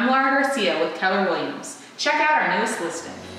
I'm Laura Garcia with Keller Williams. Check out our newest listing.